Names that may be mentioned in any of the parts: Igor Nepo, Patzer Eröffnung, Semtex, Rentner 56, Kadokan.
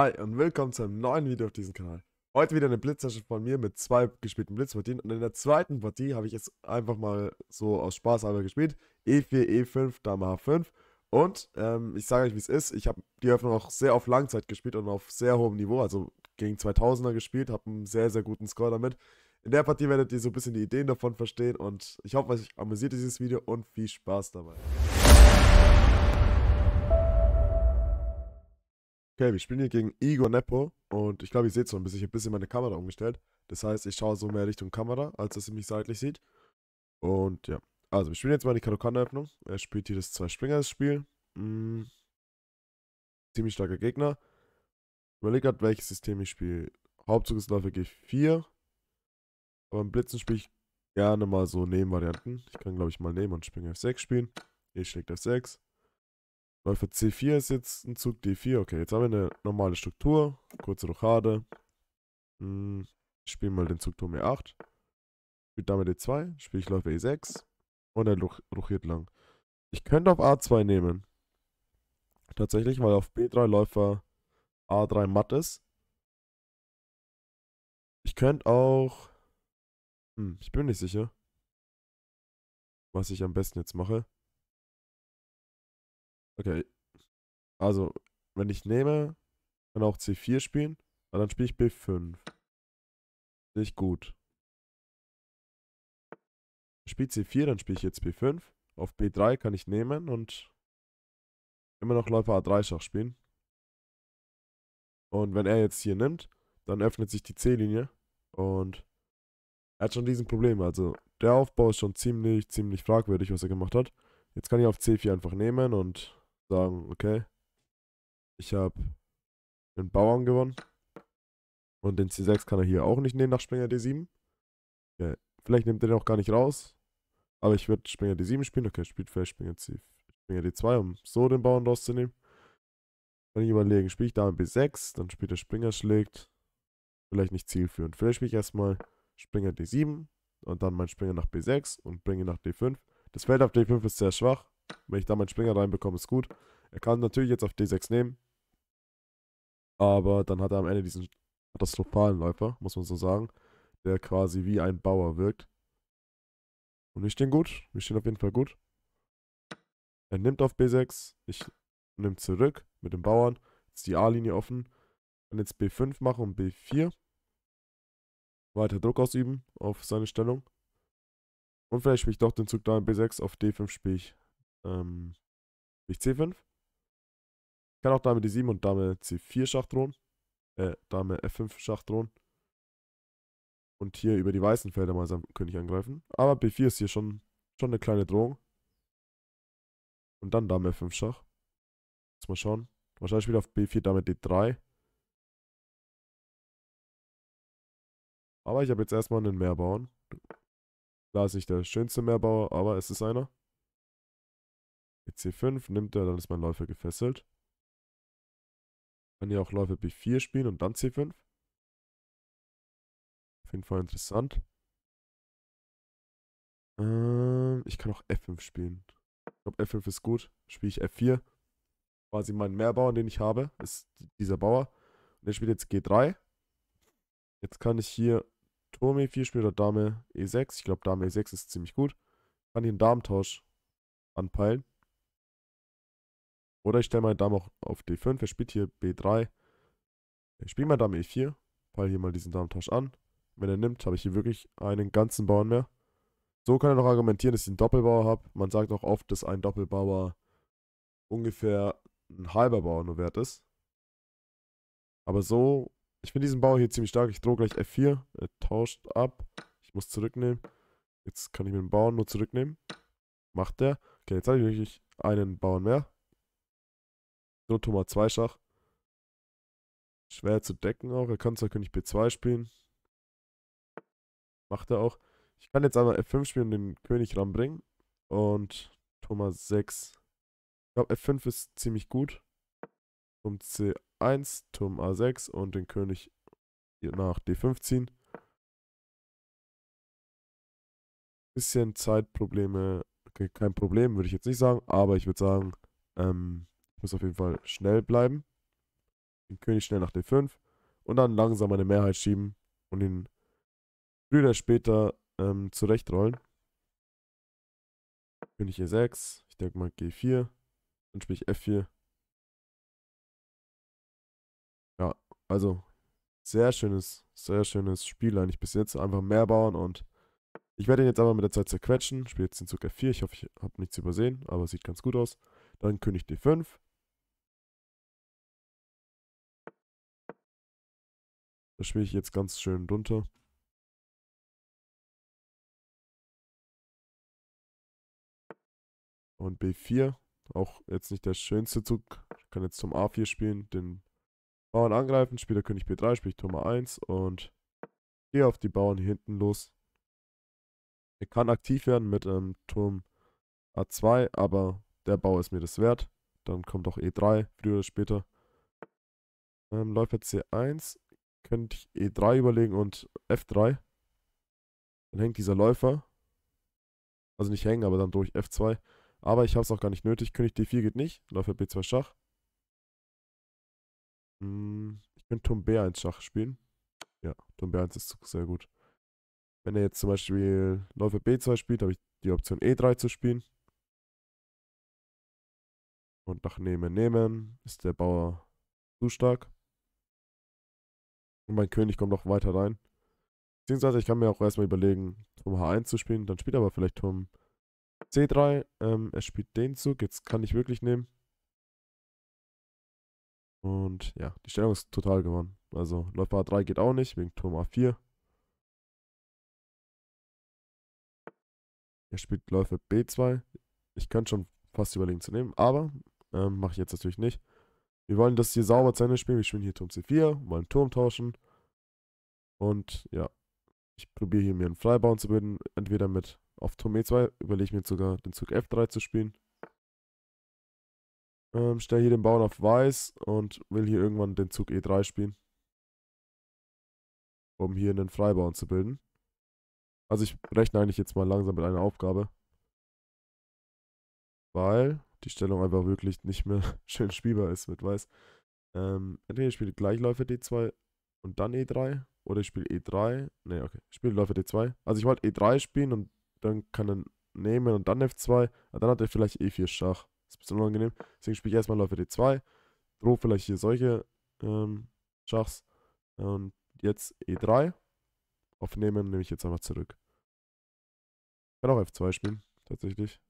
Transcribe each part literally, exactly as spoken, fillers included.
Hi und willkommen zu einem neuen Video auf diesem Kanal. Heute wieder eine Blitzsession von mir mit zwei gespielten Blitzpartien. Und in der zweiten Partie habe ich jetzt einfach mal so aus Spaß halber gespielt. E vier, E fünf, Dame H fünf. Und ähm, ich sage euch, wie es ist. Ich habe die Eröffnung auch sehr auf Langzeit gespielt und auf sehr hohem Niveau. Also gegen zweitausender gespielt, habe einen sehr, sehr guten Score damit. In der Partie werdet ihr so ein bisschen die Ideen davon verstehen. Und ich hoffe, euch amüsiert dieses Video und viel Spaß dabei. Okay, wir spielen hier gegen Igor Nepo und ich glaube, ihr seht so ein bisschen, ich habe ein bisschen meine Kamera umgestellt. Das heißt, ich schaue so mehr Richtung Kamera, als dass ihr mich seitlich sieht. Und ja, also wir spielen jetzt mal die Kadokan-Eröffnung. Er spielt hier das Zwei-Springer-Spiel. Hm. Ziemlich starker Gegner. Überlegt gerade, welches System ich spiele. Hauptzug ist Läufer G vier. Aber im Blitzen spiele ich gerne mal so Nebenvarianten. Ich kann, glaube ich, mal nehmen und Springer F sechs spielen. E schlägt F sechs. Läufer C vier ist jetzt ein Zug, D vier. Okay, jetzt haben wir eine normale Struktur. Kurze Rochade. Hm, spielen mal den Zug Turm E acht. Spielt Dame D zwei. Spiele ich Läufer E sechs. Und er rochiert lang. Ich könnte auf A zwei nehmen. Tatsächlich, weil auf B drei Läufer A drei matt ist. Ich könnte auch... Hm, ich bin nicht sicher, was ich am besten jetzt mache. Okay, also, wenn ich nehme, kann auch C vier spielen, aber dann spiele ich B fünf. Nicht gut. Spielt C vier, dann spiele ich jetzt B fünf. Auf B drei kann ich nehmen und immer noch Läufer A drei Schach spielen. Und wenn er jetzt hier nimmt, dann öffnet sich die C-Linie und er hat schon diesen Problem. Also, der Aufbau ist schon ziemlich, ziemlich fragwürdig, was er gemacht hat. Jetzt kann ich auf C vier einfach nehmen und sagen, okay, ich habe den Bauern gewonnen und den C sechs kann er hier auch nicht nehmen nach Springer D sieben. Okay, vielleicht nimmt er den auch gar nicht raus, aber ich würde Springer D sieben spielen. Okay, spielt vielleicht Springer, C, Springer D zwei, um so den Bauern rauszunehmen. Kann ich überlegen, spiele ich da B sechs, dann spielt der Springer schlägt, vielleicht nicht zielführend. Vielleicht spiele ich erstmal Springer D sieben und dann mein Springer nach B sechs und bringe ihn nach D fünf. Das Feld auf D fünf ist sehr schwach. Wenn ich da meinen Springer reinbekomme, ist gut. Er kann natürlich jetzt auf D sechs nehmen. Aber dann hat er am Ende diesen katastrophalen Läufer, muss man so sagen. Der quasi wie ein Bauer wirkt. Und wir stehen gut. Wir stehen auf jeden Fall gut. Er nimmt auf B sechs. Ich nehme zurück mit dem Bauern. Jetzt ist die A-Linie offen. Kann jetzt B fünf machen und B vier. Weiter Druck ausüben auf seine Stellung. Und vielleicht spiele ich doch den Zug da in B sechs, auf D fünf spiele ich, ähm, spiele ich C fünf. Ich kann auch Dame D sieben und Dame C vier Schach drohen. Äh, Dame F fünf Schach drohen. Und hier über die weißen Felder mal seinen König angreifen. Aber B vier ist hier schon, schon eine kleine Drohung. Und dann Dame F fünf Schach. Jetzt mal schauen. Wahrscheinlich spielt auf B vier Dame D drei. Aber ich habe jetzt erstmal einen Mehrbauern. Klar ist nicht der schönste Mehrbauer, aber es ist einer. C fünf nimmt er, dann ist mein Läufer gefesselt. Kann hier auch Läufer B vier spielen und dann C fünf. Auf jeden Fall interessant. Ähm, ich kann auch F fünf spielen. Ich glaube, F fünf ist gut. Spiele ich F vier. Quasi mein Mehrbauer, den ich habe, ist dieser Bauer. Und der spielt jetzt G drei. Jetzt kann ich hier Turm E vier spielt oder Dame E sechs. Ich glaube, Dame E sechs ist ziemlich gut. Kann hier einen Damentausch anpeilen. Oder ich stelle meine Dame auch auf D fünf. Er spielt hier B drei. Ich spiele meine Dame E vier. Peile hier mal diesen Damentausch an. Wenn er nimmt, habe ich hier wirklich einen ganzen Bauern mehr. So kann er noch argumentieren, dass ich einen Doppelbauer habe. Man sagt auch oft, dass ein Doppelbauer ungefähr ein halber Bauer nur wert ist. Aber so... Ich finde diesen Bauer hier ziemlich stark. Ich drohe gleich F vier. Er tauscht ab. Ich muss zurücknehmen. Jetzt kann ich mir den Bauern nur zurücknehmen. Macht der. Okay, jetzt habe ich wirklich einen Bauern mehr. So, Turm A zwei Schach. Schwer zu decken auch. Er kann zwar König B zwei spielen. Macht er auch. Ich kann jetzt einmal F fünf spielen und den König ranbringen. Und Turm A sechs. Ich glaube, F fünf ist ziemlich gut. Turm C eins, Turm A sechs und den König nach D fünf ziehen. Bisschen Zeitprobleme, okay, kein Problem würde ich jetzt nicht sagen, aber ich würde sagen, ähm, ich muss auf jeden Fall schnell bleiben. den König schnell nach D fünf und dann langsam eine Mehrheit schieben und ihn früher oder später ähm, zurechtrollen. König E sechs, ich denke mal G vier, dann spiele ich F vier. Ja, also sehr schönes, sehr schönes Spiel eigentlich bis jetzt. Einfach mehr bauen und ich werde ihn jetzt aber mit der Zeit zerquetschen. Ich spiele jetzt den Zug F vier, ich hoffe, ich habe nichts übersehen, aber sieht ganz gut aus. Dann König D fünf. Das spiele ich jetzt ganz schön runter. Und B vier, auch jetzt nicht der schönste Zug. Ich kann jetzt zum A vier spielen, den Bauern angreifen, spielt der König B drei, spiele ich Turm A eins und gehe auf die Bauern hinten los. Er kann aktiv werden mit ähm, Turm A zwei, aber der Bau ist mir das wert. Dann kommt auch E drei, früher oder später. Ähm, Läufer C eins, könnte ich E drei überlegen und F drei. Dann hängt dieser Läufer, also nicht hängen, aber dann durch F zwei. Aber ich habe es auch gar nicht nötig. König D vier geht nicht. Läufer B zwei Schach. Hm, ich könnte Turm B eins Schach spielen. Ja, Turm B eins ist sehr gut. Wenn er jetzt zum Beispiel Läufer B zwei spielt, habe ich die Option E drei zu spielen. Und nach Nehmen, Nehmen ist der Bauer zu stark. Und mein König kommt noch weiter rein. Beziehungsweise ich kann mir auch erstmal überlegen, Turm H eins zu spielen. Dann spielt er aber vielleicht Turm C drei, ähm, er spielt den Zug, jetzt kann ich wirklich nehmen. Und ja, die Stellung ist total gewonnen. Also Läufer A drei geht auch nicht, wegen Turm A vier. Er spielt Läufer B zwei. Ich könnte schon fast überlegen zu nehmen, aber ähm, mache ich jetzt natürlich nicht. Wir wollen das hier sauber zu Ende spielen. Wir spielen hier Turm C vier, wollen Turm tauschen. Und ja, ich probiere hier mir einen Freibauen zu bilden, entweder mit... Auf Turm E zwei überlege ich mir sogar, den Zug F drei zu spielen. Ähm, stelle hier den Bauern auf Weiß und will hier irgendwann den Zug E drei spielen. Um hier einen Freibauern zu bilden. Also ich rechne eigentlich jetzt mal langsam mit einer Aufgabe. Weil die Stellung einfach wirklich nicht mehr schön spielbar ist mit Weiß. Ähm, entweder ich spiele Gleichläufer D zwei und dann E drei. Oder ich spiele E drei. Ne, okay. Ich spiele Läufer D zwei. Also ich wollte E drei spielen und dann kann er nehmen und dann F zwei. Dann hat er vielleicht E vier Schach. Das ist ein bisschen unangenehm. Deswegen spiele ich erstmal Läufer D zwei. Drohe vielleicht hier solche ähm, Schachs. Und jetzt E drei. Auf Nehmen nehme ich jetzt einfach zurück. Ich kann auch F zwei spielen, tatsächlich.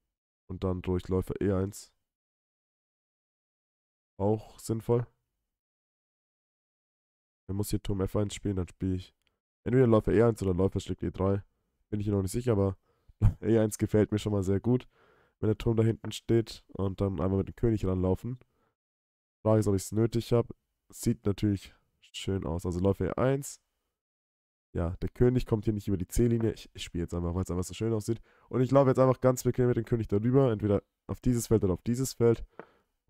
Und dann drohe ich Läufer E eins. Auch sinnvoll. Er muss hier Turm F eins spielen, dann spiele ich entweder Läufer E eins oder Läufer schlägt E drei. Bin ich hier noch nicht sicher, aber E eins gefällt mir schon mal sehr gut. Wenn der Turm da hinten steht und dann einmal mit dem König ranlaufen. Frage ist, ob ich es nötig habe. Sieht natürlich schön aus. Also Läufer E eins. Ja, der König kommt hier nicht über die C-Linie. Ich, ich spiele jetzt einfach, weil es einfach so schön aussieht. Und ich laufe jetzt einfach ganz bequem mit dem König darüber. Entweder auf dieses Feld oder auf dieses Feld.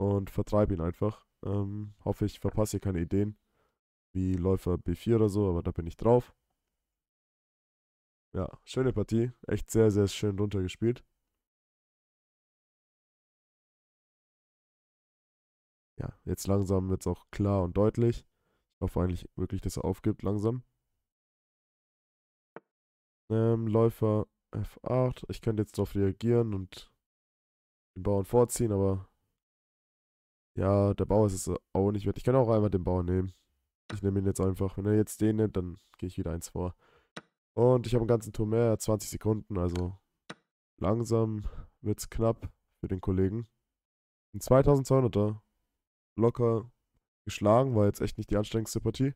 Und vertreibe ihn einfach. Ähm, hoffe, ich verpasse hier keine Ideen. Wie Läufer B vier oder so, aber da bin ich drauf. Ja, schöne Partie. Echt sehr, sehr schön runtergespielt. Ja, jetzt langsam wird es auch klar und deutlich. Ich hoffe eigentlich wirklich, dass er aufgibt langsam. Ähm, Läufer F acht. Ich könnte jetzt darauf reagieren und den Bauern vorziehen, aber ja, der Bauer ist es auch nicht wert. Ich kann auch einmal den Bauern nehmen. Ich nehme ihn jetzt einfach. Wenn er jetzt den nimmt, dann gehe ich wieder eins vor. Und ich habe einen ganzen Turm mehr, zwanzig Sekunden, also langsam wird es knapp für den Kollegen. Ein zweitausendzweihunderter locker geschlagen, war jetzt echt nicht die anstrengendste Partie.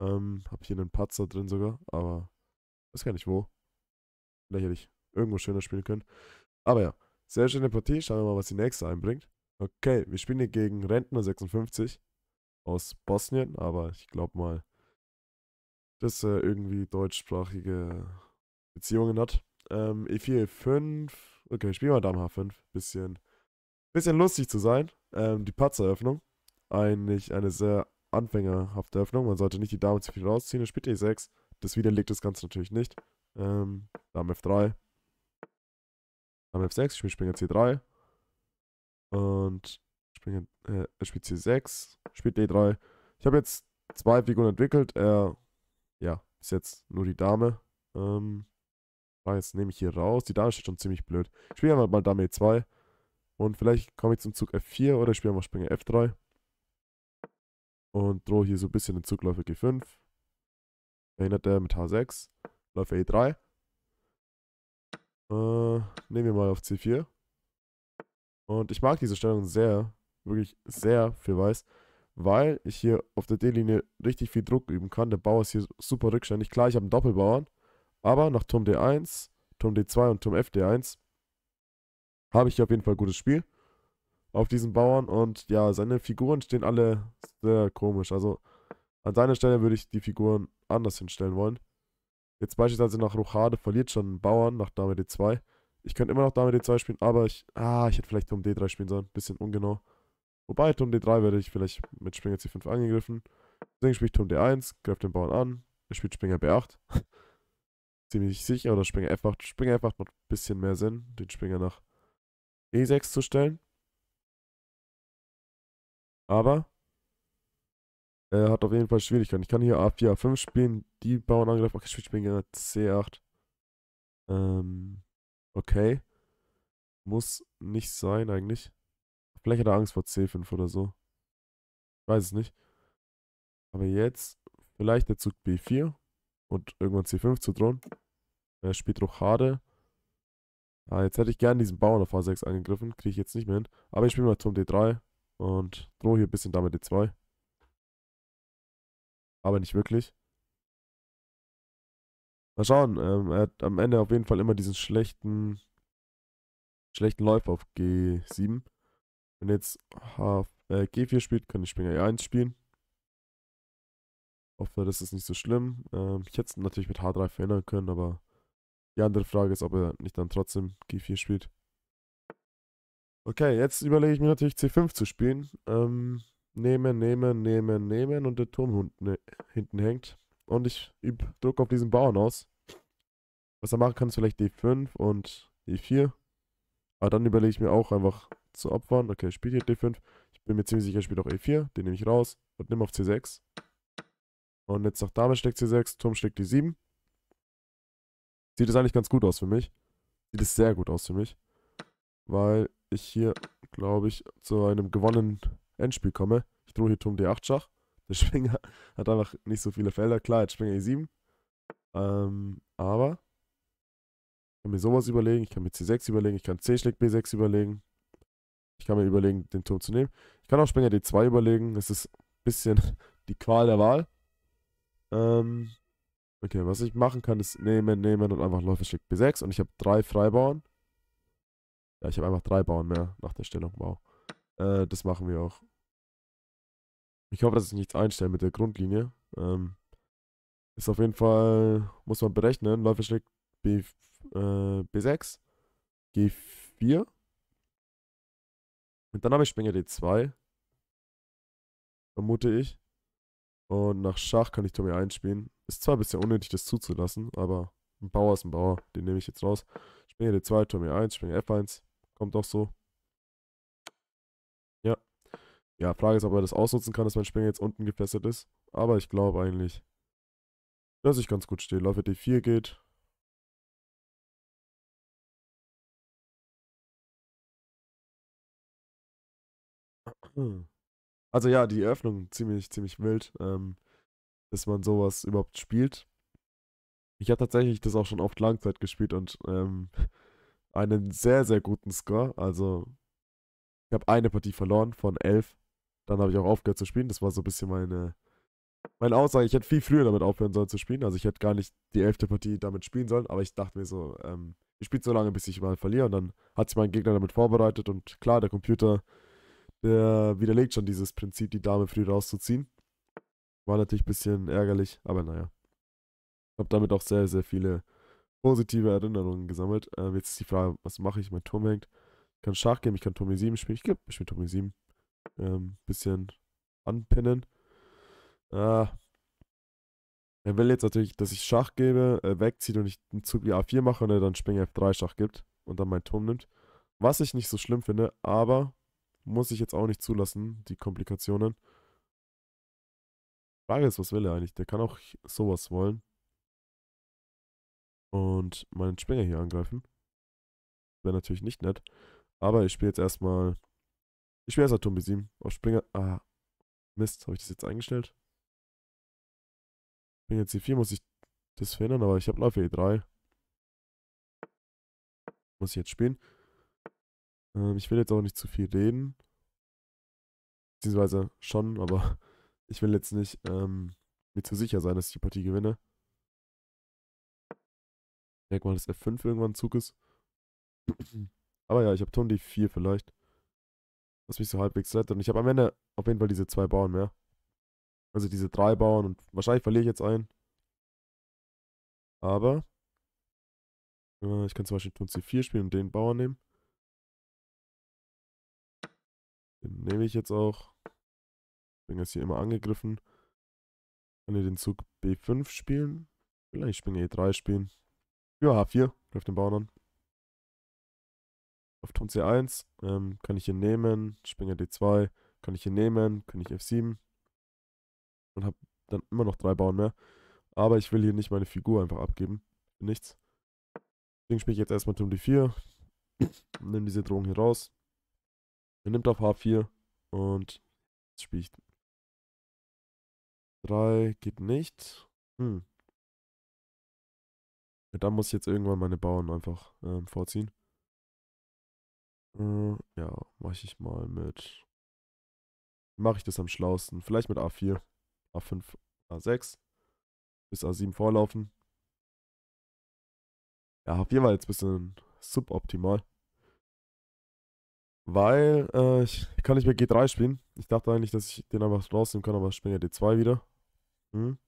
Ähm, habe hier einen Patzer drin sogar, aber weiß gar nicht wo. Lächerlich, irgendwo schöner spielen können. Aber ja, sehr schöne Partie, schauen wir mal, was die nächste einbringt. Okay, wir spielen hier gegen Rentner sechsundfünfzig aus Bosnien, aber ich glaube mal, dass er irgendwie deutschsprachige Beziehungen hat. Ähm, E vier, E fünf. Okay, ich spiele mal Dame H fünf. Bisschen, bisschen lustig zu sein. Ähm, die Patzer Eröffnung. Eigentlich eine sehr anfängerhafte Eröffnung. Man sollte nicht die Dame zu viel rausziehen. Er spielt E sechs. Das widerlegt das Ganze natürlich nicht. Ähm, Dame F drei. Dame F sechs. Ich spiele Springer C drei. Und Springer, äh, er spielt C sechs. Spielt D drei. Ich habe jetzt zwei Figuren entwickelt. Äh, ja, ist jetzt nur die Dame. Ähm, jetzt nehme ich hier raus. Die Dame steht schon ziemlich blöd. Ich spiele einfach mal Dame E zwei. Und vielleicht komme ich zum Zug F vier oder ich spiele mal Springer F drei. Und drohe hier so ein bisschen den Zug Läufer G fünf. Verhindert er mit H sechs. Läufer E drei. Äh, nehmen wir mal auf C vier. Und ich mag diese Stellung sehr, wirklich sehr für Weiß, weil ich hier auf der D-Linie richtig viel Druck üben kann. Der Bauer ist hier super rückständig. Klar, ich habe einen Doppelbauern, aber nach Turm D eins, Turm D zwei und Turm F D eins habe ich hier auf jeden Fall ein gutes Spiel auf diesen Bauern. Und ja, seine Figuren stehen alle sehr komisch. Also an seiner Stelle würde ich die Figuren anders hinstellen wollen. Jetzt beispielsweise nach Rochade verliert schon einen Bauern nach Dame D zwei. Ich könnte immer noch Dame D zwei spielen, aber ich... Ah, ich hätte vielleicht Turm D drei spielen sollen. Bisschen ungenau. Wobei, Turm D drei werde ich vielleicht mit Springer C fünf angegriffen. Deswegen spiele ich Turm D eins, greife den Bauern an. Er spielt Springer B acht. Ziemlich sicher. Oder Springer F acht. Springer F acht macht ein bisschen mehr Sinn, den Springer nach E sechs zu stellen. Aber er hat auf jeden Fall Schwierigkeiten. Ich kann hier A vier, A fünf spielen. Die Bauern angreifen. Okay, ich spiele Springer C acht. Ähm... Okay. Muss nicht sein eigentlich. Vielleicht hat er Angst vor C fünf oder so. Ich weiß es nicht. Aber jetzt vielleicht der Zug B vier und irgendwann C fünf zu drohen. Er spielt Rochade. Ah, jetzt hätte ich gerne diesen Bauern auf H sechs angegriffen. Kriege ich jetzt nicht mehr hin. Aber ich spiele mal Turm D drei und drohe hier ein bisschen Dame D zwei. Aber nicht wirklich. Mal schauen, ähm, er hat am Ende auf jeden Fall immer diesen schlechten schlechten Läufer auf G sieben. Wenn jetzt H, äh, G vier spielt, kann ich Springer E eins spielen. Hoffe, das ist nicht so schlimm. Ähm, ich hätte es natürlich mit H drei verhindern können, aber die andere Frage ist, ob er nicht dann trotzdem G vier spielt. Okay, jetzt überlege ich mir natürlich C fünf zu spielen. Ähm, nehmen, nehmen, nehmen, nehmen und der Turm hinten hängt. Und ich übe Druck auf diesen Bauern aus. Was er machen kann, ist vielleicht D fünf und E vier. Aber dann überlege ich mir auch einfach zu opfern. Okay, spielt hier D fünf. Ich bin mir ziemlich sicher, er spielt auch E vier. Den nehme ich raus und nehme auf C sechs. Und jetzt nach Dame schlägt C sechs, Turm schlägt D sieben. Sieht es eigentlich ganz gut aus für mich. Sieht es sehr gut aus für mich. Weil ich hier, glaube ich, zu einem gewonnenen Endspiel komme. Ich drohe hier Turm D acht Schach. Der Springer hat einfach nicht so viele Felder. Klar, jetzt Springer E sieben. Ähm, aber ich kann mir sowas überlegen. Ich kann mir C sechs überlegen. Ich kann C schlägt B sechs überlegen. Ich kann mir überlegen, den Turm zu nehmen. Ich kann auch Springer D zwei überlegen. Das ist ein bisschen die Qual der Wahl. Ähm, okay, was ich machen kann, ist nehmen, nehmen und einfach Läufer schlägt B sechs. Und ich habe drei Freibauern. Ja, ich habe einfach drei Bauern mehr nach der Stellung. Wow. Äh, das machen wir auch. Ich hoffe, dass ich nichts einstelle mit der Grundlinie. Ähm, ist auf jeden Fall, muss man berechnen, Läufer schlägt B, äh, B sechs, G vier. Und dann habe ich Springer D zwei. Vermute ich. Und nach Schach kann ich Turm E eins spielen. Ist zwar ein bisschen unnötig, das zuzulassen, aber ein Bauer ist ein Bauer. Den nehme ich jetzt raus. Springer D zwei, Turm E eins, Springer F eins. Kommt auch so. Ja, Frage ist, ob er das ausnutzen kann, dass mein Springer jetzt unten gefesselt ist. Aber ich glaube eigentlich, dass ich ganz gut stehe. Läufer D vier geht. Also ja, die Eröffnung ziemlich, ziemlich wild, ähm, dass man sowas überhaupt spielt. Ich habe tatsächlich das auch schon oft Langzeit gespielt und ähm, einen sehr, sehr guten Score. Also ich habe eine Partie verloren von elf. Dann habe ich auch aufgehört zu spielen. Das war so ein bisschen meine, meine Aussage. Ich hätte viel früher damit aufhören sollen zu spielen. Also ich hätte gar nicht die elfte Partie damit spielen sollen. Aber ich dachte mir so, ähm, ich spiele so lange, bis ich mal verliere. Und dann hat sich mein Gegner damit vorbereitet. Und klar, der Computer, der widerlegt schon dieses Prinzip, die Dame früh rauszuziehen. War natürlich ein bisschen ärgerlich, aber naja. Ich habe damit auch sehr, sehr viele positive Erinnerungen gesammelt. Ähm, jetzt ist die Frage, was mache ich? Mein Turm hängt. Ich kann Schach geben, ich kann Turm E sieben spielen. Ich gebe ich spiele Turm E sieben. Ähm, bisschen anpinnen. Äh, er will jetzt natürlich, dass ich Schach gebe, äh, wegzieht und ich einen Zug wie A vier mache und er dann Springer F drei Schach gibt und dann meinen Turm nimmt. Was ich nicht so schlimm finde, aber muss ich jetzt auch nicht zulassen, die Komplikationen. Frage ist, was will er eigentlich? Der kann auch sowas wollen. Und meinen Springer hier angreifen. Wäre natürlich nicht nett. Aber ich spiele jetzt erstmal... Ich spiele erstmal Turm B sieben auf Springer... Ah, Mist, habe ich das jetzt eingestellt? Springer C vier muss ich das verhindern, aber ich habe Läufer E drei. Muss ich jetzt spielen. Ähm, ich will jetzt auch nicht zu viel reden. Beziehungsweise schon, aber ich will jetzt nicht ähm, mir zu sicher sein, dass ich die Partie gewinne. Ich merke mal, dass F fünf irgendwann ein Zug ist. Aber ja, ich habe Turm D vier vielleicht. Was mich so halbwegs rettet. Und ich habe am Ende auf jeden Fall diese zwei Bauern mehr. Also diese drei Bauern. Und wahrscheinlich verliere ich jetzt einen. Aber äh, ich kann zum Beispiel Turm C vier spielen und den Bauern nehmen. Den nehme ich jetzt auch. Springer ist hier immer angegriffen. Kann ich den Zug B fünf spielen. Vielleicht Springer E drei spielen. Ja, H vier. Greift den Bauern an. Auf Turm C eins ähm, kann ich hier nehmen, Springer D zwei, kann ich hier nehmen, König F sieben und habe dann immer noch drei Bauern mehr. Aber ich will hier nicht meine Figur einfach abgeben, für nichts. Deswegen spiele ich jetzt erstmal Turm D vier, nehme diese Drohung hier raus. Er nimmt auf H vier und jetzt spiele ich drei, geht nicht. Hm. Ja, dann muss ich jetzt irgendwann meine Bauern einfach ähm, vorziehen. Ja, mache ich mal mit. Mache ich das am schlausten? Vielleicht mit A vier, A fünf, A sechs. Bis A sieben vorlaufen. Ja, H vier war jetzt ein bisschen suboptimal. Weil äh, ich kann nicht mehr G drei spielen. Ich dachte eigentlich, dass ich den einfach rausnehmen kann, aber Springer D zwei wieder. Hm.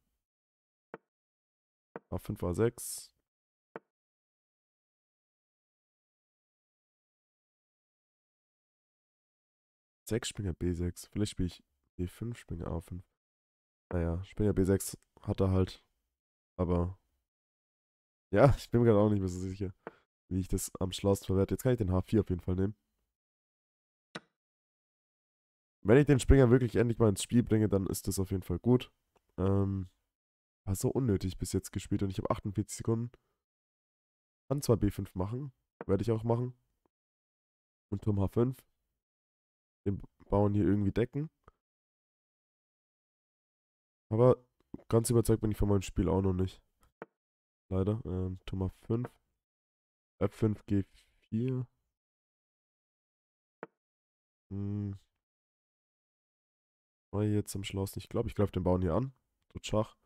A fünf, A sechs. sechs Springer B sechs. Vielleicht spiele ich B fünf, Springer A fünf. Naja, Springer B sechs hat er halt. Aber ja, ich bin mir gerade auch nicht mehr so sicher, wie ich das am schlauesten verwerte. Jetzt kann ich den H vier auf jeden Fall nehmen. Wenn ich den Springer wirklich endlich mal ins Spiel bringe, dann ist das auf jeden Fall gut. Ähm, war so unnötig bis jetzt gespielt und ich habe achtundvierzig Sekunden. Kann zwar B fünf machen, werde ich auch machen. Und Turm H fünf. Den Bauern hier irgendwie decken. Aber ganz überzeugt bin ich von meinem Spiel auch noch nicht. Leider. Ähm, Turm H fünf. F fünf, G vier. Hm. War jetzt am Schloss nicht. Ich glaube, ich greife den Bauern hier an. Tut Schach.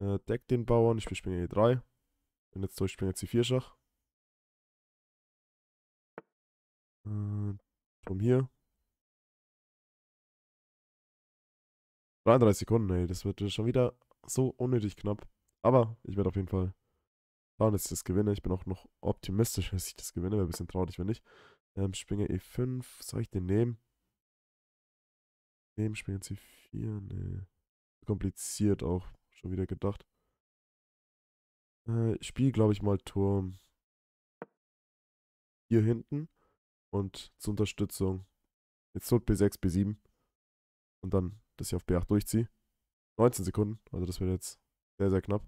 Äh, deck den Bauern. Ich spiele Springer E drei. Bin jetzt durch Springer C vier Schach. Äh, Turm hier. dreiunddreißig Sekunden, ey. Das wird schon wieder so unnötig knapp. Aber ich werde auf jeden Fall schauen, dass ich das gewinne. Ich bin auch noch optimistisch, dass ich das gewinne. Wäre ein bisschen traurig, wenn nicht. Ähm, Springer E fünf. Soll ich den nehmen? Nehmen Springer C vier? Nee. Kompliziert auch. Schon wieder gedacht. Äh, ich spiele, glaube ich, mal Turm hier hinten. Und zur Unterstützung jetzt Turm B sechs, B sieben. Und dann, dass ich auf B acht durchziehe. neunzehn Sekunden. Also das wird jetzt sehr, sehr knapp.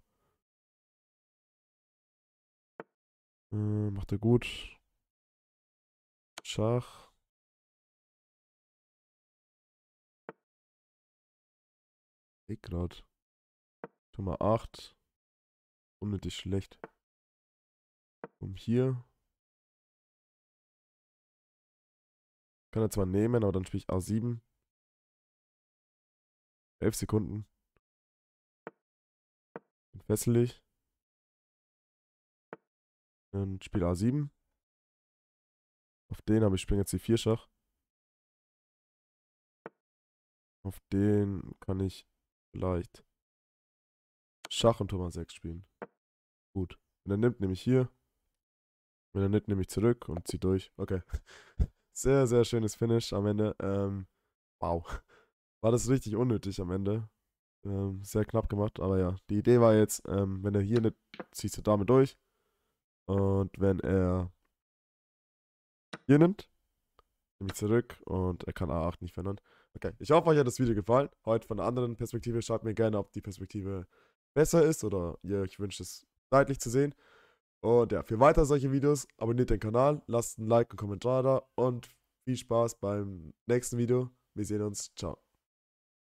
Äh, macht er gut. Schach. Ich grad. Turm A acht. Unnötig schlecht. Um hier. Kann er zwar nehmen, aber dann spiele ich A sieben. elf Sekunden. Bin fesselig. Dann spiele A sieben. Auf den habe ich Springer C vier Schach. Auf den kann ich vielleicht Schach und Turm A sechs spielen. Gut. Wenn er nimmt, nehme ich hier. Wenn er nimmt, nehme ich zurück und ziehe durch. Okay. Sehr, sehr schönes Finish am Ende. Ähm, wow. War das richtig unnötig am Ende. Ähm, sehr knapp gemacht, aber ja. Die Idee war jetzt, ähm, wenn er hier nicht, ziehst du damit durch. Und wenn er hier nimmt, nehme ich zurück und er kann A acht nicht verändern. Okay, ich hoffe, euch hat das Video gefallen. Heute von einer anderen Perspektive. Schreibt mir gerne, ob die Perspektive besser ist oder ihr euch wünscht, es seitlich zu sehen. Und ja, für weitere solche Videos abonniert den Kanal, lasst ein Like und Kommentar da und viel Spaß beim nächsten Video. Wir sehen uns. Ciao.